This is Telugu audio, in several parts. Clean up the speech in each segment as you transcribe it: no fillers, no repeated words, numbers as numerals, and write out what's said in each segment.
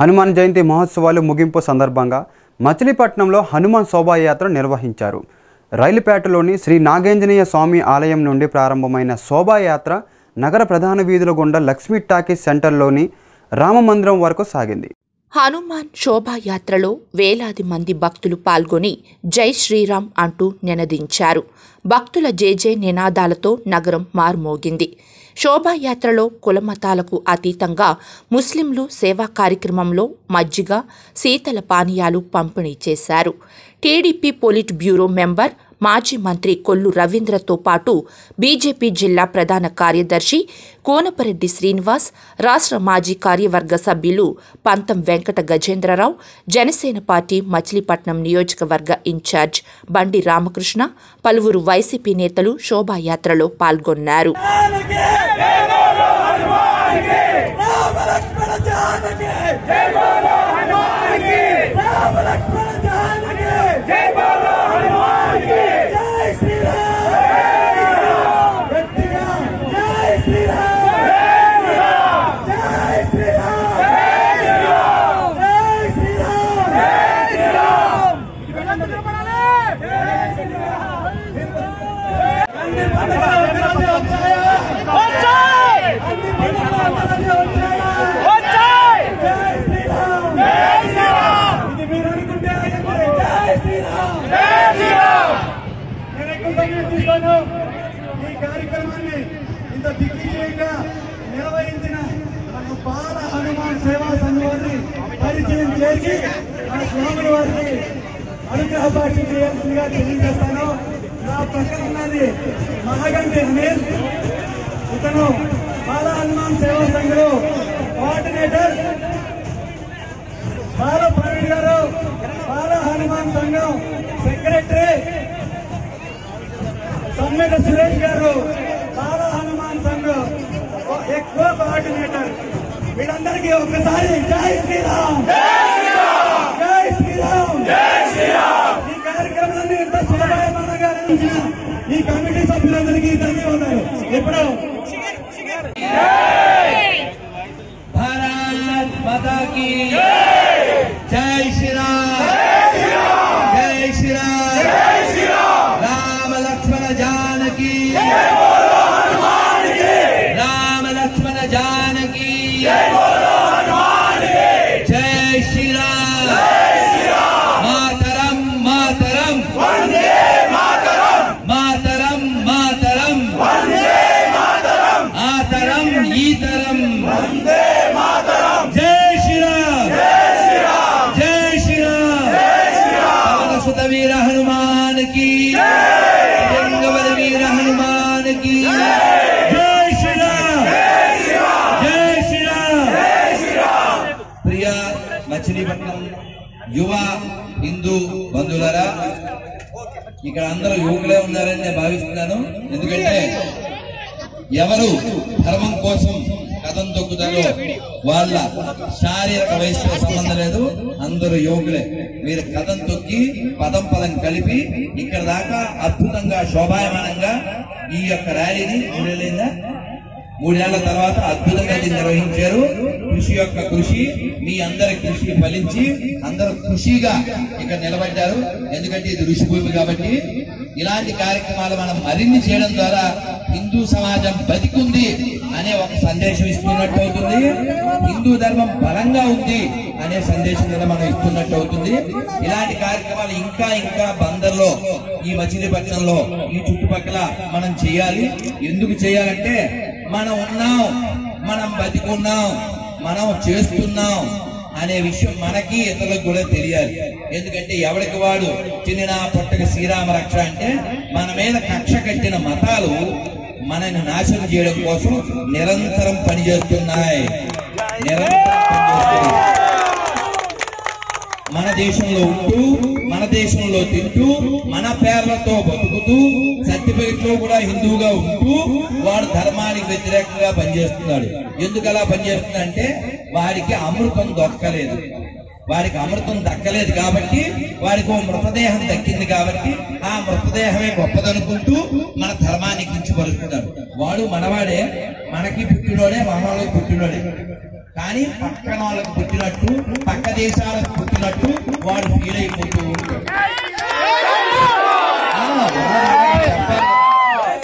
హనుమాన్ జయంతి మహోత్సవాలు ముగింపు సందర్భంగా మచిలీపట్నంలో హనుమాన్ శోభాయాత్ర నిర్వహించారు. రైలుపేటలోని శ్రీ నాగేంజనేయ స్వామి ఆలయం నుండి ప్రారంభమైన శోభాయాత్ర నగర ప్రధాన వీధుల గుండా లక్ష్మీ టాకీస్ సెంటర్లోని రామమందిరం వరకు సాగింది. హనుమాన్ శోభాయాత్రలో వేలాది మంది భక్తులు పాల్గొని జై శ్రీరామ్ అంటూ నినదించారు. భక్తుల జేజే నినాదాలతో నగరం మార్మోగింది. శోభాయాత్రలో కులమతాలకు అతీతంగా ముస్లింలు సేవా కార్యక్రమంలో మజ్జిగ, శీతల పానీయాలు పంపిణీ చేశారు. టీడీపీ పొలిట్ బ్యూరో మెంబర్ మాజీ మంత్రి కొల్లు రవీంద్రతో పాటు బీజేపీ జిల్లా ప్రధాన కార్యదర్శి కోనపరెడ్డి శ్రీనివాస్, రాష్ట్ర మాజీ కార్యవర్గ సభ్యులు పంతం వెంకట గజేంద్రరావు, జనసేన పార్టీ మచిలీపట్నం నియోజకవర్గ ఇన్ఛార్జ్ బండి రామకృష్ణ, పలువురు వైసీపీ నేతలు శోభాయాత్రలో పాల్గొన్నారు. महागंटी अनिल इतने बाल हनुमान सेवा संघ कोआर्डिनेटर बाल प्रवीण गारू बाल हनुमान संघ सेक्रटरी सम्मेद सुरेश गारू बाल हनुमान संघ कोआर्डिनेटर वीळंदरिकी ओकसारी जय श्री राम जय श्री राम जय श्री राम ई कार्यक्रमान्नि इंत शोभायात्रा निर्वहिंचारु ఈ కమిటీ సభ్యులందరికీ ధన్యవాదాలు. ఎప్పుడు భారత్ మాతా కీ జై. జై శ్రీరామ్ జై శ్రీరామ్ జై శ్రీరామ్. రామ లక్ష్మణ జానకి జై బోలో హనుమాన్ జీ. రామ లక్ష్మణ జానకి జై బోలో హనుమాన్ జీ. జై శ్రీరామ్ జై శ్రీరామ్. మాతరం మాతరం వందే మచిలీపట్నం యువ హిందూ బంధువులారా, ఇక్కడ అందరూ యువకులే ఉన్నారని నేను భావిస్తున్నాను. ఎందుకంటే ఎవరు ధర్మం కోసం కథం తొక్కుతారో వాళ్ళ శారీరక వయసుతో సంబంధం లేదు, అందరూ యువకులే. మీరు కథం తొక్కి పదం పదం కలిపి ఇక్కడ దాకా అద్భుతంగా శోభాయమానంగా ఈ యొక్క ర్యాలీని మూడేళ్ల తర్వాత అద్భుతంగా నిర్వహించారు. కృషి యొక్క కృషి, మీ అందరి కృషి ఫలించి అందరూ కృషిగా ఇక్కడ నిలబడ్డారు. ఎందుకంటే ఇది ఋషిభూమి కాబట్టి ఇలాంటి కార్యక్రమాలు మనం మరిన్ని చేయడం ద్వారా హిందూ సమాజం బతికుంది అనే ఒక సందేశం ఇస్తున్నట్టు అవుతుంది. హిందూ ధర్మం బలంగా ఉంది అనే సందేశం కూడా మనం ఇస్తున్నట్టు అవుతుంది. ఇలాంటి కార్యక్రమాలు ఇంకా ఇంకా బందర్లో, ఈ మచిలీపట్నంలో, ఈ చుట్టుపక్కల మనం చేయాలి. ఎందుకు చేయాలంటే మనం ఉన్నాం, మనం బతికున్నాం, మనం చేస్తున్నాం అనే విషయం మనకి ఇతరులకు కూడా తెలియాలి. ఎందుకంటే ఎవరికి వాడు చిన్న పొట్టక శ్రీరామ రక్ష అంటే మన మీద కక్ష కట్టిన మతాలు మనని నాశనం చేయడం కోసం నిరంతరం పనిచేస్తున్నాయి. మన దేశంలో ఉంటూ, మన దేశంలో తింటూ, మన పేర్లతో బతుకుతూ, సర్టిఫికెట్లో కూడా హిందువుగా ఉంటూ వాడు ధర్మానికి వ్యతిరేకంగా పనిచేస్తున్నాడు. ఎందుకు అలా పనిచేస్తుందంటే వారికి అమృతం దొరకలేదు, వారికి అమృతం దక్కలేదు కాబట్టి, వారికి ఓ మృతదేహం దక్కింది కాబట్టి ఆ మృతదేహమే గొప్పదనుకుంటూ మన ధర్మాన్ని కించపరుస్తున్నాడు. వాడు మనవాడే, మనకి పుట్టినోడే, మనవాళ్ళకి పుట్టినోడే, కానీ పక్కన వాళ్ళకి పుట్టినట్టు దేశాలకు పుట్టినట్టు వాడు ఫీల్ అయిపోతూ ఉంటాడు.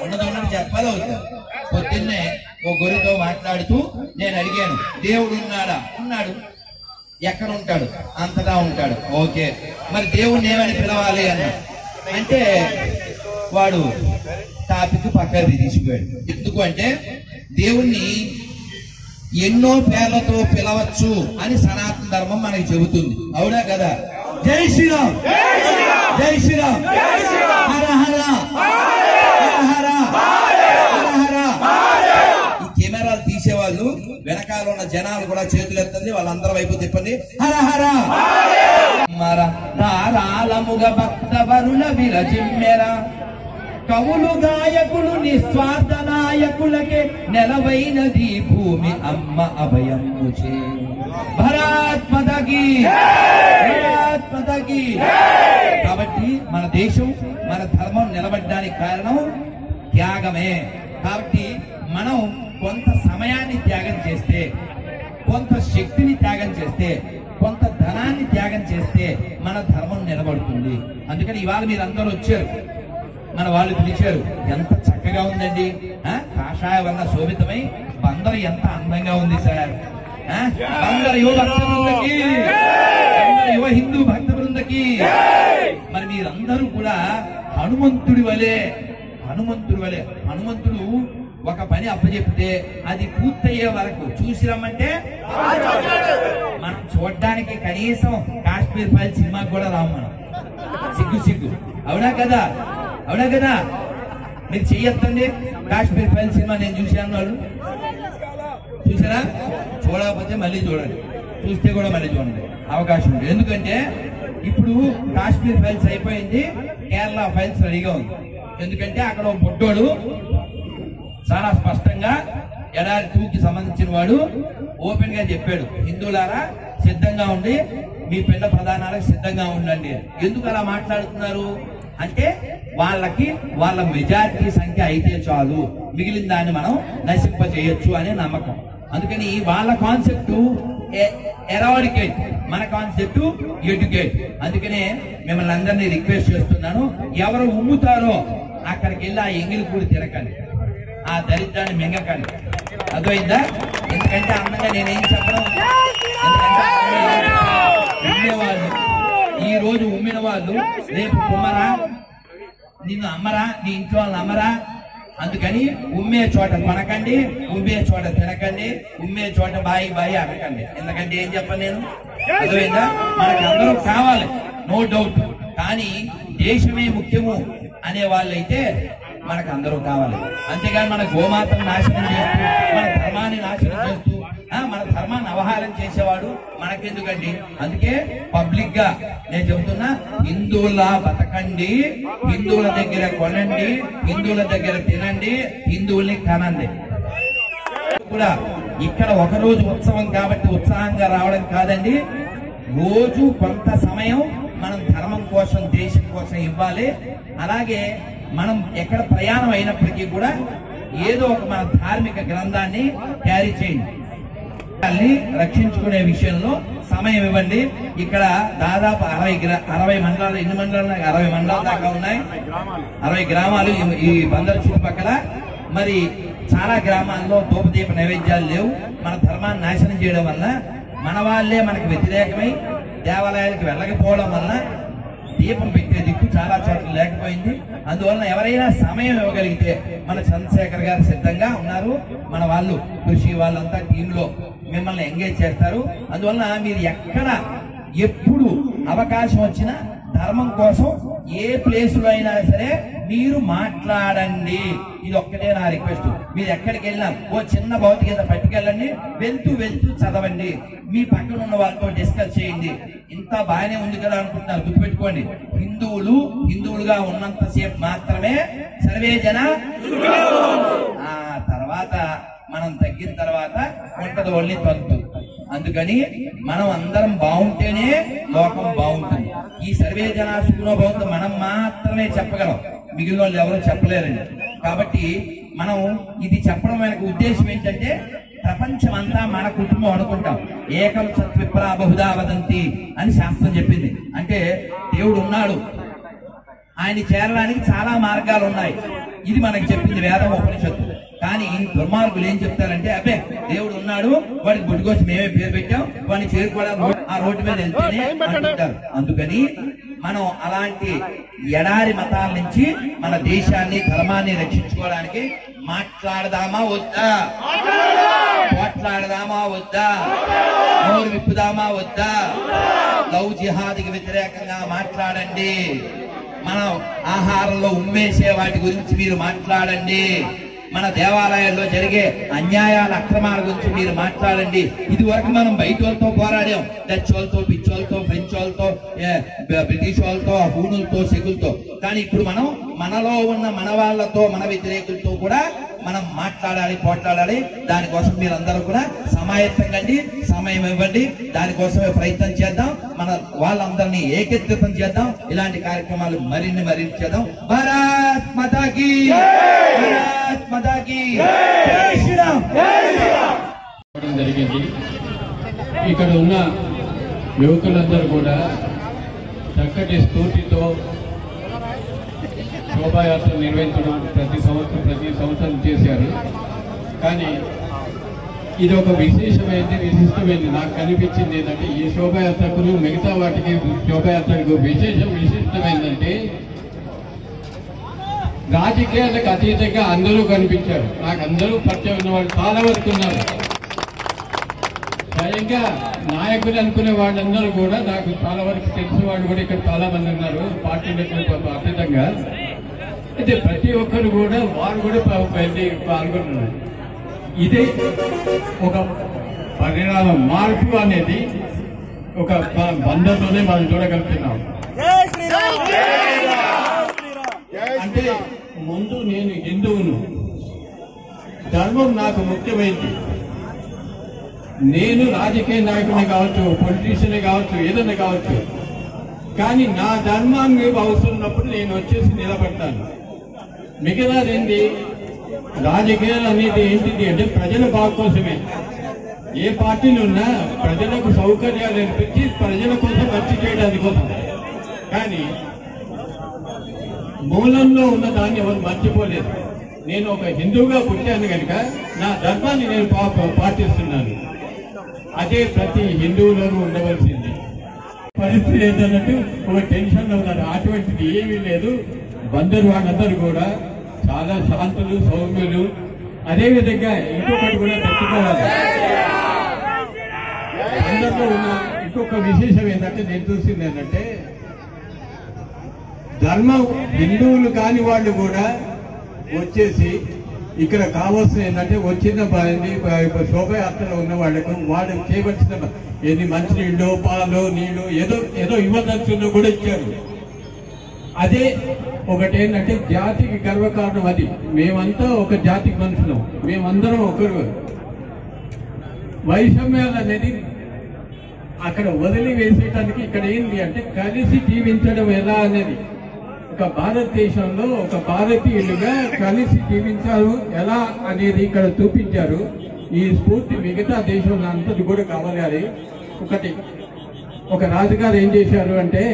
ఉన్నదన్నది చెప్పాలి. పొద్దున్నే ఓ గొర్రెతో మాట్లాడుతూ నేను అడిగాను, దేవుడు ఉన్నాడా? ఉన్నాడు. ఎక్కడ ఉంటాడు? అంతటా ఉంటాడు. ఓకే, మరి దేవుణ్ణి ఏమని పిలవాలి అన్నా అంటే వాడు టాపిక్ పక్కకి తీసిపోయాడు. ఎందుకు అంటే దేవుణ్ణి ఎన్నో పేర్లతో పిలవచ్చు అని సనాతన ధర్మం మనకి చెబుతుంది. అవునా కదా? జై శ్రీరామ్, జై శ్రీరామ్, హర హర హర హర. ఈ కెమెరాలు తీసేవాళ్ళు వెనకాల ఉన్న జనాలు కూడా చేతులు ఎత్తండి, వాళ్ళందరి వైపు తిప్పండి. హర హర మర తారాలముగ భక్త వరుల విరజిమ్మెరా కవులు గాయకులు నిస్వార్థ నాయకులకే నెలవైనది భూమి అమ్మ అభయము చే. భారత్ మాతాకి, భారత్ మాతాకి. కాబట్టి మన దేశం మన ధర్మం నిలబడడానికి కారణం త్యాగమే. కాబట్టి మనం కొంత సమయాన్ని త్యాగం చేస్తే, కొంత శక్తిని త్యాగం చేస్తే, కొంత ధనాన్ని త్యాగం చేస్తే మన ధర్మం నిలబడుతుంది. అందుకని ఇవాళ మీరు అందరూ వచ్చారు, మన వాళ్ళు పిలిచారు. ఎంత చక్కగా ఉందండి, కాషాయ వల్ల శోభితమై బందరు ఎంత అందంగా ఉంది సార్. బందరు యువ భక్త బృందకి, యువ హిందూ భక్త బృందకి, మరి మీరందరూ కూడా హనుమంతుడి వలె, హనుమంతుడి వలె. హనుమంతుడు ఒక పని అప్పచెప్తే అది పూర్తయ్యే వరకు చూసి రమ్మంటే మనం చూడడానికి కనీసం కాశ్మీర్ ఫైల్ సినిమాకి కూడా రాము మనం. సిగ్గు సిగ్గు. అవునా కదా? అవునా కదా? మీరు చెయ్యొద్దండి. కాశ్మీర్ ఫైల్ సినిమా నేను చూశాను. వాళ్ళు చూసారా? చూడకపోతే మళ్ళీ చూడండి, చూస్తే కూడా మళ్ళీ చూడండి అవకాశం ఉంటుంది. ఎందుకంటే ఇప్పుడు కాశ్మీర్ ఫైల్స్ అయిపోయింది, కేరళ ఫైల్స్ రెడీగా ఉంది. ఎందుకంటే అక్కడ బుడ్డోడు చాలా స్పష్టంగా ఎడారి 2కి సంబంధించిన వాడు ఓపెన్ గా చెప్పాడు, హిందువులారా సిద్ధంగా ఉండి మీ పిండ ప్రధానాలకు సిద్ధంగా ఉండండి. ఎందుకు అలా మాట్లాడుతున్నారు అంటే వాళ్ళకి వాళ్ళ మెజారిటీ సంఖ్య అయితే చాలు, మిగిలిన దాన్ని మనం నశింపజేయచ్చు అనే నమ్మకం. అందుకని వాళ్ళ కాన్సెప్ట్ ఎరాడికేట్, మన కాన్సెప్ట్ ఎడ్యుకేట్. అందుకనే మిమ్మల్ని అందరినీ రిక్వెస్ట్ చేస్తున్నాను, ఎవరు ఉమ్ముతారో అక్కడికి వెళ్ళి ఆ ఎంగిలి కూడా తిరగండి, ఆ దరిద్రాన్ని మింగకండి. అర్థమైందా? ఎందుకంటే అందంగా నేనేం చెప్పను. ఉమ్మేవాళ్ళు ఈ రోజు ఉమ్మిన వాళ్ళు రేపు కుమ్మరా, నిన్ను అమ్మరా, నీ ఇంట్లో వాళ్ళని అమ్మరా. అందుకని ఉమ్మే చోట కొనకండి, ఉమ్మే చోట తినకండి, ఉమ్మే చోట బాయి బాయి అనకండి. ఎందుకంటే ఏం చెప్పను నేను. అర్థమైందా? మనకు అందరూ కావాలి, నో డౌట్. కానీ దేశమే ముఖ్యము అనే వాళ్ళైతే మనకు అందరూ కావాలి. అంతేగాని మన గోమాతను నాశనం చేస్తూ, మన ధర్మాన్ని నాశనం చేస్తూ, మన ధర్మాన్ని అవహేళన చేసేవాడు మనకెందుకండి? అందుకే పబ్లిక్ గా నేను చెబుతున్నా, హిందువులా బతకండి, హిందువుల దగ్గర కొనండి, హిందువుల దగ్గర తినండి, హిందువుల్ని కనండి కూడా. ఇక్కడ ఒకరోజు ఉత్సవం కాబట్టి ఉత్సాహంగా రావడం కాదండి, రోజు కొంత సమయం మనం ధర్మం కోసం, దేశం కోసం ఇవ్వాలి. అలాగే మనం ఎక్కడ ప్రయాణం అయినప్పటికీ కూడా ఏదో ఒక మన ధార్మిక గ్రంథాన్ని క్యారీ చేయండి. వాళ్ళని రక్షించుకునే విషయంలో సమయం ఇవ్వండి. ఇక్కడ దాదాపు 60 మండలాలు, ఎన్ని మండలాలు? 60 మండలాలు దాకా ఉన్నాయి, 60 గ్రామాలు ఈ బందరు చుట్టుపక్కల. మరి చాలా గ్రామాల్లో ధూపదీప నైవేద్యాలు లేవు. మన ధర్మాన్ని నాశనం చేయడం వల్ల, మన వాళ్ళే మనకు వ్యతిరేకమై దేవాలయాలకు వెళ్ళకపోవడం వల్ల దీపం పెట్టే దిక్కు చాలా చోట్ల లేకపోయింది. అందువలన ఎవరైనా సమయం ఇవ్వగలిగితే, మన చంద్రశేఖర్ గారు సిద్ధంగా ఉన్నారు, మన వాళ్ళు కృషి వాళ్ళంతా టీంలో మిమ్మల్ని ఎంగేజ్ చేస్తారు. అందువలన మీరు ఎక్కడ ఎప్పుడు అవకాశం వచ్చినా ధర్మం కోసం ఏ ప్లేస్ లో అయినా సరే మీరు మాట్లాడండి. ఇది ఒక్కటే నా రిక్వెస్ట్. మీరు ఎక్కడికి వెళ్ళినా ఓ చిన్న భౌతిక గీత పట్టుకెళ్ళండి, వెళ్తూ వెళ్తూ చదవండి, మీ పక్కన ఉన్న వాళ్ళతో డిస్కస్ చేయండి. ఇంత బాగానే ఉంది కదా అనుకుంటున్నారు, గుర్తుపెట్టుకోండి, హిందువులు హిందువులుగా ఉన్నంతసేపు మాత్రమే సర్వేజన. ఆ తర్వాత మనం తగ్గిన తర్వాత ఉంటది ఓన్లీ తంతు. అందుకని మనం అందరం బాగుంటేనే లోకం బాగుంటుంది. ఈ సర్వే జనాసుకునో బాగుంటుంది మనం మాత్రమే చెప్పగలం, మిగిలిన వాళ్ళు ఎవరూ చెప్పలేరండి. కాబట్టి మనం ఇది చెప్పడం వెనక ఉద్దేశం ఏంటంటే ప్రపంచమంతా మన కుటుంబం అనుకుంటాం. ఏకం సత్విప్రా బహుదా వదంతి అని శాస్త్రం చెప్పింది. అంటే దేవుడు ఉన్నాడు, ఆయన చేరడానికి చాలా మార్గాలు ఉన్నాయి. ఇది మనకి చెప్పింది వేదం ఉపనిషత్తు. కానీ దుర్మార్గులు ఏం చెప్తారంటే, అబ్బే దేవుడు ఉన్నాడు, వాడికి గుడికోసి మేమే పేరు పెట్టాం, వాడిని చేరుకోవడానికి ఆ రోడ్డు మీద వెళ్తేనే అనుకుంటారు. అందుకని మనం అలాంటి ఎడారి మతాల నుంచి మన దేశాన్ని ధర్మాన్ని రక్షించుకోవడానికి మాట్లాడదామా వద్దా? మాట్లాడదామా వద్దా? నోరు విప్పుదామా వద్దా? లవ్ జిహాద్కి వ్యతిరేకంగా మాట్లాడండి. మన ఆహారంలో ఉమ్మేసే వాటి గురించి మీరు మాట్లాడండి. మన దేవాలయాల్లో జరిగే అన్యాయాల అక్రమాల గురించి మీరు మాట్లాడండి. ఇది వరకు మనం బయట వాళ్ళతో పోరాడాం, డచ్ వాళ్ళతో, పిచ్ వాళ్ళతో, ఫ్రెంచ్ వాళ్ళతో, బ్రిటిష్ వాళ్ళతో, హూనులతో, సెగులతో. కానీ ఇప్పుడు మనం మనలో ఉన్న మన వాళ్ళతో, మన వ్యతిరేకులతో కూడా మనం మాట్లాడాలి, పోట్లాడాలి. దానికోసం మీరందరూ కూడా సమాయత్తం కండి, సమయం ఇవ్వండి. దానికోసమే ప్రయత్నం చేద్దాం. మన వాళ్ళందరినీ ఏకత్రితం చేద్దాం. ఇలాంటి కార్యక్రమాలు మరిన్ని మరిన్ని చేద్దాం. భారత్ మాతాకి భారత్ మాతాకి జై శ్రీరామ్ జై శ్రీరామ్. జరిగింది ఇక్కడ ఉన్న యువకులందరూ కూడా చక్కటి స్ఫూర్తితో శోభాయాత్ర నిర్వహించడం ప్రతి సంవత్సరం చేశారు. కానీ ఇది ఒక విశిష్టమైంది. నాకు కనిపించింది ఏంటంటే, ఈ శోభాయాత్రకు మిగతా వాటికి శోభాయాత్రకు విశిష్టమైందంటే రాజకీయాలకు అతీతంగా అందరూ కనిపించారు. నాకు అందరూ పరిచయం ఉన్నవాళ్ళు చాలా వరకు ఉన్నారు. స్వయంగా నాయకులు అనుకునే వాళ్ళందరూ కూడా నాకు చాలా వరకు తెలిసిన వాళ్ళు కూడా ఇక్కడ చాలా మంది ఉన్నారు, పార్టీ అతీతంగా. అయితే ప్రతి ఒక్కరు కూడా వారు కూడా పాల్గొన్నారు. ఇదే ఒక పరిణామం, మార్పు అనేది ఒక బంధంలోనే మనం చూడగలుగుతున్నాం. అంటే ముందు నేను హిందువును, ధర్మం నాకు ముఖ్యమైనది. నేను రాజకీయ నాయకుడిని కావచ్చు, పొలిటీషియన్ కావచ్చు, ఏదైనా కావచ్చు, కానీ నా ధర్మాన్ని అవసరం ఉన్నప్పుడు నేను వచ్చేసి నిలబడతాను. మిగతాదేంటి, రాజకీయాలు అనేది ఏంటిది అంటే ప్రజల బాగు కోసమే. ఏ పార్టీలు ఉన్నా ప్రజలకు సౌకర్యాలు అనిపించి ప్రజల కోసం ఖర్చు చేయడానికి కోసం. కానీ మూలంలో ఉన్న దాన్ని ఎవరు మర్చిపోలేదు. నేను ఒక హిందువుగా పుట్టాను కనుక నా ధర్మాన్ని నేను పాటిస్తున్నాను. అదే ప్రతి హిందువులోనూ ఉండవలసింది. పరిస్థితి ఏంటన్నట్టు ఒక టెన్షన్ ఉన్నారు. అటువంటిది ఏమీ లేదు. బందరు వాళ్ళందరూ కూడా చాలా శాంతులు, సౌమ్యులు. అదేవిధంగా ఇంకొకటి కూడా తట్టుకోవాలి. అందరిలో ఉన్న ఇంకొక విశేషం ఏంటంటే, నేను చూసింది ఏంటంటే, ధర్మం హిందువులు కాని వాళ్ళు కూడా వచ్చేసి ఇక్కడ కావాల్సిన ఏంటంటే వచ్చిన శోభయాత్రలో ఉన్న వాళ్ళకు వాళ్ళకి చేయవలసిన ఏది మంచినీళ్ళు, పాలు, నీళ్లు ఏదో ఏదో ఇవ్వదలుచున్నా కూడా ఇచ్చారు. అదే ఒకటేంటంటే జాతికి గర్వకారణం. అది మేమంతా ఒక జాతికి మనుషులం, మేమందరం ఒకరు. వైషమ్యాలు అనేది అక్కడ వదిలి వేసేయటానికి ఇక్కడ ఏంటి అంటే కలిసి జీవించడం ఎలా అనేది. ఒక భారతదేశంలో ఒక భారతీయులుగా కలిసి జీవించారు ఎలా అనేది ఇక్కడ చూపించారు. ఈ స్ఫూర్తి మిగతా దేశంలో అంతటి కూడా కావాలి. ఒకటి ఒక రాజుగారు ఏం చేశారు అంటే